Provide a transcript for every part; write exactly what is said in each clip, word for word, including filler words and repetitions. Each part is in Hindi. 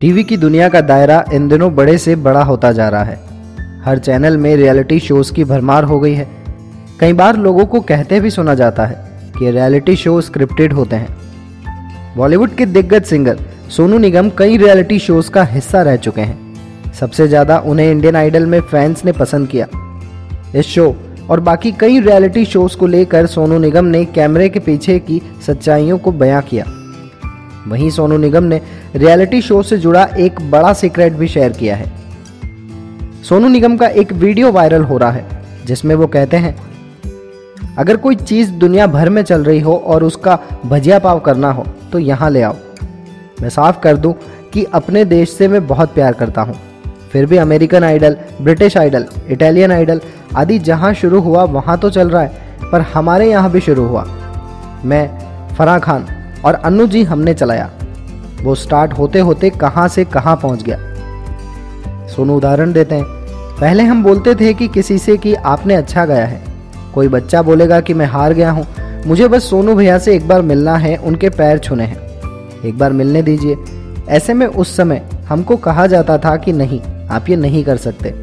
टीवी की दुनिया का दायरा इन दिनों बड़े से बड़ा होता जा रहा है। हर चैनल में रियलिटी शोज़ की भरमार हो गई है। कई बार लोगों को कहते भी सुना जाता है कि रियलिटी शो स्क्रिप्टेड होते हैं। बॉलीवुड के दिग्गज सिंगर सोनू निगम कई रियलिटी शोज़ का हिस्सा रह चुके हैं। सबसे ज़्यादा उन्हें इंडियन आइडल में फैंस ने पसंद किया। इस शो और बाकी कई रियलिटी शोज़ को लेकर सोनू निगम ने कैमरे के पीछे की सच्चाइयों को बयां किया। वहीं सोनू निगम ने रियलिटी शो से जुड़ा एक बड़ा सीक्रेट भी शेयर किया है। सोनू निगम का एक वीडियो वायरल हो रहा है जिसमें वो कहते हैं, अगर कोई चीज़ दुनिया भर में चल रही हो और उसका भजिया पाव करना हो तो यहाँ ले आओ। मैं साफ कर दूँ कि अपने देश से मैं बहुत प्यार करता हूँ, फिर भी American Idol, British Idol, Italian Idol आदि जहाँ शुरू हुआ वहाँ तो चल रहा है, पर हमारे यहाँ भी शुरू हुआ। मैं, फराह खान और अन्नू जी हमने चलाया। वो स्टार्ट होते होते कहाँ से कहाँ पहुँच गया। सोनू उदाहरण देते हैं, पहले हम बोलते थे कि किसी से कि आपने अच्छा गाया है। कोई बच्चा बोलेगा कि मैं हार गया हूँ, मुझे बस सोनू भैया से एक बार मिलना है, उनके पैर छूने हैं, एक बार मिलने दीजिए। ऐसे में उस समय हमको कहा जाता था कि नहीं, आप ये नहीं कर सकते,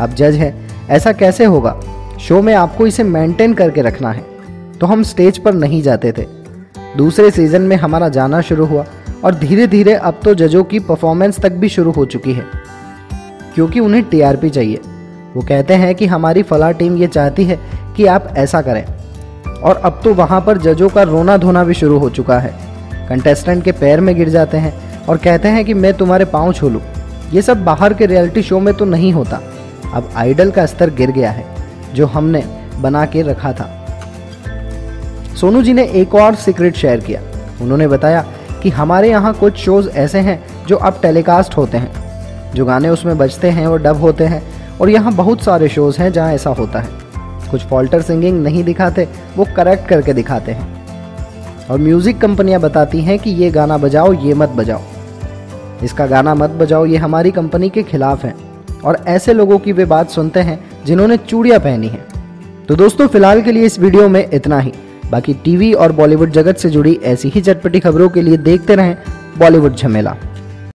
आप जज हैं, ऐसा कैसे होगा, शो में आपको इसे मेंटेन करके रखना है। तो हम स्टेज पर नहीं जाते थे। दूसरे सीज़न में हमारा जाना शुरू हुआ और धीरे धीरे अब तो जजों की परफॉर्मेंस तक भी शुरू हो चुकी है, क्योंकि उन्हें टीआरपी चाहिए। वो कहते हैं कि हमारी फलां टीम ये चाहती है कि आप ऐसा करें, और अब तो वहाँ पर जजों का रोना धोना भी शुरू हो चुका है। कंटेस्टेंट के पैर में गिर जाते हैं और कहते हैं कि मैं तुम्हारे पाँव छू लूँ। ये सब बाहर के रियलिटी शो में तो नहीं होता। अब आइडल का स्तर गिर गया है जो हमने बना के रखा था। सोनू जी ने एक और सीक्रेट शेयर किया। उन्होंने बताया कि हमारे यहाँ कुछ शोज़ ऐसे हैं जो अब टेलीकास्ट होते हैं, जो गाने उसमें बजते हैं और डब होते हैं, और यहाँ बहुत सारे शोज़ हैं जहाँ ऐसा होता है। कुछ फॉल्टर सिंगिंग नहीं दिखाते, वो करेक्ट करके दिखाते हैं, और म्यूज़िक कंपनियाँ बताती हैं कि ये गाना बजाओ, ये मत बजाओ, इसका गाना मत बजाओ, ये हमारी कंपनी के खिलाफ है। और ऐसे लोगों की वे बात सुनते हैं जिन्होंने चूड़ियाँ पहनी हैं। तो दोस्तों, फिलहाल के लिए इस वीडियो में इतना ही। बाकी टीवी और बॉलीवुड जगत से जुड़ी ऐसी ही चटपटी खबरों के लिए देखते रहें बॉलीवुड झमेला।